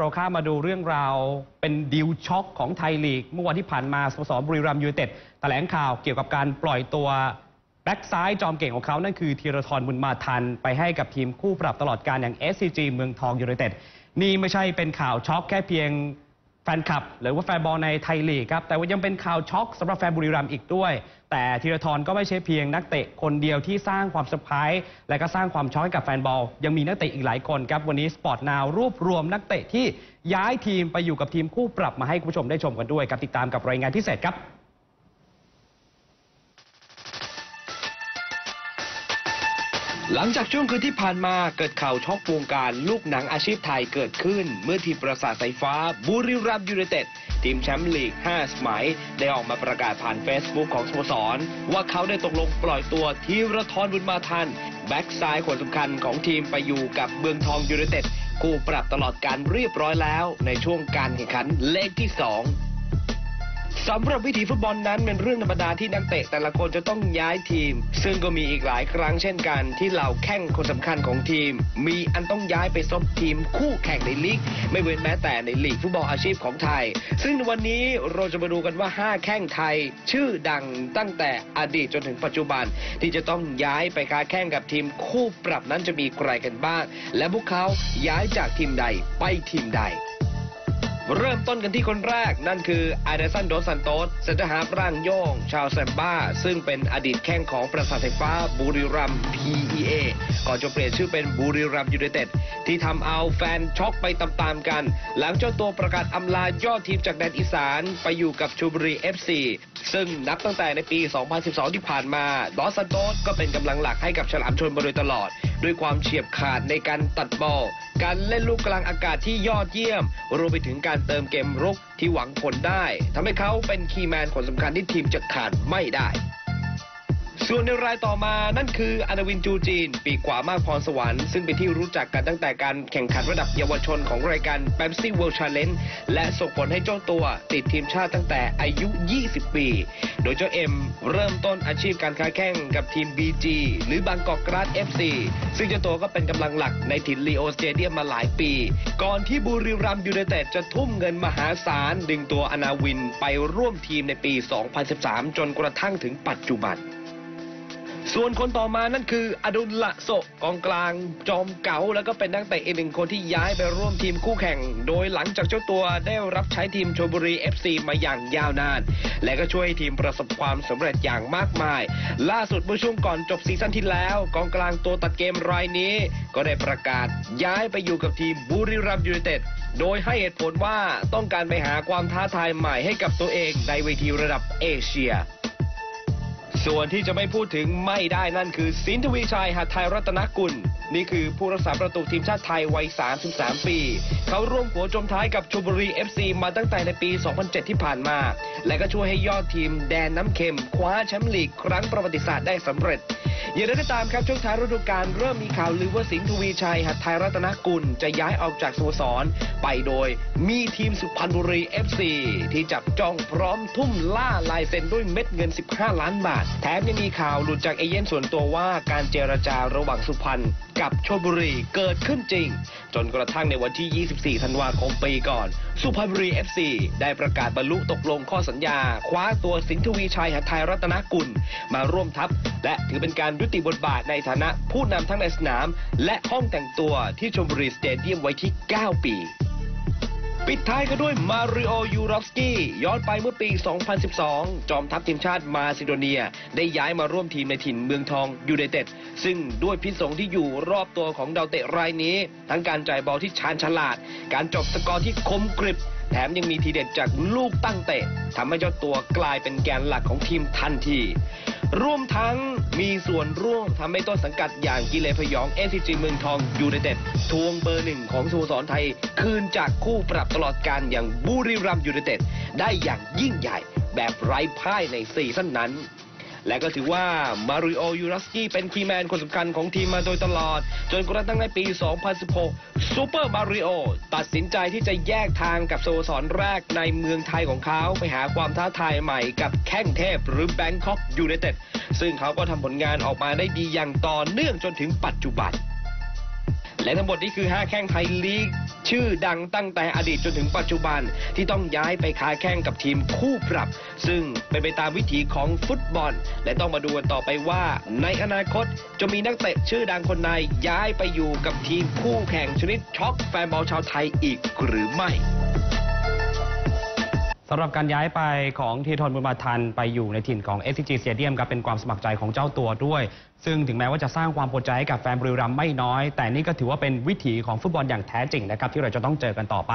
เราข้ามาดูเรื่องราวเป็นดิวช็อกของไทยลีกเมื่อวันที่ผ่านมาสโมสรบุรีรัมย์ยูไนเต็ดแถลงข่าวเกี่ยวกับการปล่อยตัวแบ็กซ้ายจอมเก่งของเขานั่นคือธีรธร บุญมาทันไปให้กับทีมคู่ปรับตลอดการอย่าง SCG เมืองทองยูไนเต็ดนี่ไม่ใช่เป็นข่าวช็อกแค่เพียงแฟนคลับหรือว่าแฟนบอลในไทยลีกครับแต่ว่ายังเป็นข่าวช็อกสำหรับแฟนบุรีรัมย์อีกด้วยแต่ธีรธรก็ไม่ใช่เพียงนักเตะคนเดียวที่สร้างความเซอร์ไพรส์และก็สร้างความช็อกให้กับแฟนบอลยังมีนักเตะอีกหลายคนครับวันนี้สปอร์ตนาวรวบรวมนักเตะที่ย้ายทีมไปอยู่กับทีมคู่ปรับมาให้คุณผู้ชมได้ชมกันด้วยครับติดตามกับรายงานพิเศษครับหลังจากช่วงคืนที่ผ่านมาเกิดข่าวช็อกวงการลูกหนังอาชีพไทยเกิดขึ้นเมื่อทีมปราสาทสายฟ้าบุรีรัมย์ยูไนเต็ดทีมแชมป์ลีก5สมัยได้ออกมาประกาศผ่าน Facebook ของสโมสรว่าเขาได้ตกลงปล่อยตัวธีรธร บุญมาทันแบ็กซ้ายคนสำคัญของทีมไปอยู่กับเมืองทองยูไนเต็ดคู่ปรับตลอดการเรียบร้อยแล้วในช่วงการแข่งขันเลกที่2สำหรับวิถีฟุตบอลนั้นเป็นเรื่องธรรมดาที่นักเตะแต่ละคนจะต้องย้ายทีมซึ่งก็มีอีกหลายครั้งเช่นกันที่เหล่าแข้งคนสำคัญของทีมมีอันต้องย้ายไปซบทีมคู่แข่งในลีกไม่เว้นแม้แต่ในลีกฟุตบอลอาชีพของไทยซึ่งในวันนี้เราจะมาดูกันว่า5แข้งไทยชื่อดังตั้งแต่อดีตจนถึงปัจจุบันที่จะต้องย้ายไปค้าแข้งกับทีมคู่ปรับนั้นจะมีใครกันบ้างและพวกเขาย้ายจากทีมใดไปทีมใดเริ่มต้นกันที่คนแรกนั่นคืออาเดสัน โดส ซานโตส เซนเตอร์ฮาล์ฟร่างโย่งชาวแซมบ้าซึ่งเป็นอดีตแข้งของปราสาทไฟฟ้าบุรีรัมย์ PEA ก่อนจะเปลี่ยนชื่อเป็นบุรีรัมย์ยูไนเต็ดที่ทำเอาแฟนช็อกไปตามๆกันหลังเจ้าตัวประกาศอำลายอดทีมจากแดนอีสานไปอยู่กับชลบุรี FC ซึ่งนับตั้งแต่ในปี 2012 ที่ผ่านมา โดส ซานโตสก็เป็นกำลังหลักให้กับฉลามชลมาโดยตลอดด้วยความเฉียบขาดในการตัดบอลการเล่นลูกกลางอากาศที่ยอดเยี่ยมรวมไปถึงการเติมเกมรุกที่หวังผลได้ทำให้เขาเป็นคีย์แมนคนสำคัญที่ทีมจะขาดไม่ได้ส่วนในรายต่อมานั่นคืออานวิน จูจีนปีกขวามากพรสวรรค์ซึ่งเป็นที่รู้จักกันตั้งแต่การแข่งขันระดับเยาวชนของรายการ Pepsi World Challenge และส่งผลให้เจ้าตัวติดทีมชาติตั้งแต่อายุ20ปีโดยเจ้าเอ็มเริ่มต้นอาชีพการค้าแข่งกับทีม BG หรือ Bangkok Grass FC ซึ่งเจ้าตัวก็เป็นกำลังหลักในถิ่นลีโอสเตเดียมมาหลายปีก่อนที่บุรีรัมย์ยูไนเต็ดจะทุ่มเงินมหาศาลดึงตัวอนาวินไปร่วมทีมในปี 2013 จนกระทั่งถึงปัจจุบันส่วนคนต่อมานั่นคืออดุลละโสกองกลางจอมเก๋าแล้วก็เป็นนักเตะอีกหนึ่งคนที่ย้ายไปร่วมทีมคู่แข่งโดยหลังจากเจ้าตัวได้รับใช้ทีมชลบุรี FC มาอย่างยาวนานและก็ช่วยทีมประสบความสำเร็จอย่างมากมายล่าสุดเมื่อช่วงก่อนจบซีซั่นที่แล้วกองกลางตัวตัดเกมรายนี้ก็ได้ประกาศย้ายไปอยู่กับทีมบุรีรัมย์ยูไนเต็ดโดยให้เหตุผลว่าต้องการไปหาความท้าทายใหม่ให้กับตัวเองในเวทีระดับเอเชียส่วนที่จะไม่พูดถึงไม่ได้นั่นคือสินทวีชัย หฤทัยรัตนกุลนี่คือผู้รักษาประตูทีมชาติไทยวัย33ปีเขาร่วมหัวจมท้ายกับชลบุรี FC มาตั้งแต่ในปี 2007 ที่ผ่านมาและก็ช่วยให้ยอดทีมแดนน้ำเค็มคว้าแชมป์ลีกครั้งประวัติศาสตร์ได้สำเร็จอย่างไรก็ตามครับช่วงท้ายฤดูกาลเริ่มมีข่าวลือว่าสินทวีชัย หฤทัยรัตนกุลจะย้ายออกจากสโมสรไปโดยมีทีมสุพรรณบุรี FC ที่จับจ้องพร้อมทุ่มล่าลายเซ็นด้วยเม็ดเงิน15ล้านบาทแถมยังมีข่าวหลุดจากเอเย่นส่วนตัวว่าการเจรจาระหว่างสุพรรณกับชลบุรีเกิดขึ้นจริงจนกระทั่งในวันที่ 24 ธันวาคมปีก่อนสุพรรณบุรี FC ได้ประกาศบรรลุตกลงข้อสัญญาคว้าตัวสินทวีชัย หฤทัยรัตนกุลมาร่วมทัพและถือเป็นการยุติบทบาทในฐานะผู้นำทั้งในสนามและห้องแต่งตัวที่ชลบุรีสเตเดียมไว้ที่ 9 ปีปิดท้ายก็ด้วยมาริโอ ยูรอฟสกี้ย้อนไปเมื่อปี 2012 จอมทัพทีมชาติมาซิโดเนียได้ย้ายมาร่วมทีมในถิ่นเมืองทองยูไนเต็ดซึ่งด้วยพิษสงที่อยู่รอบตัวของดาวเตะรายนี้ทั้งการจ่ายบอลที่ชาญฉลาดการจบสกอร์ที่คมกริบแถมยังมีทีเด็ดจากลูกตั้งเตะทำให้เจ้าตัวกลายเป็นแกนหลักของทีมทันทีร่วมทั้งมีส่วนร่วมทำให้ต้นสังกัดอย่างกิเลสพยอง SCG เมืองทองยูไนเต็ดทวงเบอร์หนึ่งของสโมสรไทยคืนจากคู่ปรับตลอดการอย่างบุรีรัมย์ยูไนเต็ดได้อย่างยิ่งใหญ่แบบไร้พ่ายในซีซั่นนั้นและก็ถือว่ามาริโอ ยูรอฟสกี้เป็นคีย์แมนคนสำคัญของทีมมาโดยตลอดจนกระทั่งในปี 2016 ซูเปอร์มาริโอตัดสินใจที่จะแยกทางกับสโมสรแรกในเมืองไทยของเขาไปหาความท้าทายใหม่กับแข้งเทพหรือ Bangkok United ซึ่งเขาก็ทำผลงานออกมาได้ดีอย่างต่อเนื่องจนถึงปัจจุบันและทั้งหมดนี้คือ5แข้งไทยลีก ชื่อดังตั้งแต่อดีตจนถึงปัจจุบันที่ต้องย้ายไปค้าแข่งกับทีมคู่ปรับซึ่งเป็นไปตามวิถีของฟุตบอลและต้องมาดูกันต่อไปว่าในอนาคตจะมีนักเตะชื่อดังคนใดย้ายไปอยู่กับทีมคู่แข่งชนิดช็อกแฟนบอลชาวไทยอีกหรือไม่สำหรับการย้ายไปของธีรทร บุญมาทันไปอยู่ในถิ่นของ SCG Stadium ครับเป็นความสมัครใจของเจ้าตัวด้วยซึ่งถึงแม้ว่าจะสร้างความพอใจให้กับแฟนบุรีรัมย์ไม่น้อยแต่นี่ก็ถือว่าเป็นวิถีของฟุตบอลอย่างแท้จริงนะครับที่เราจะต้องเจอกันต่อไป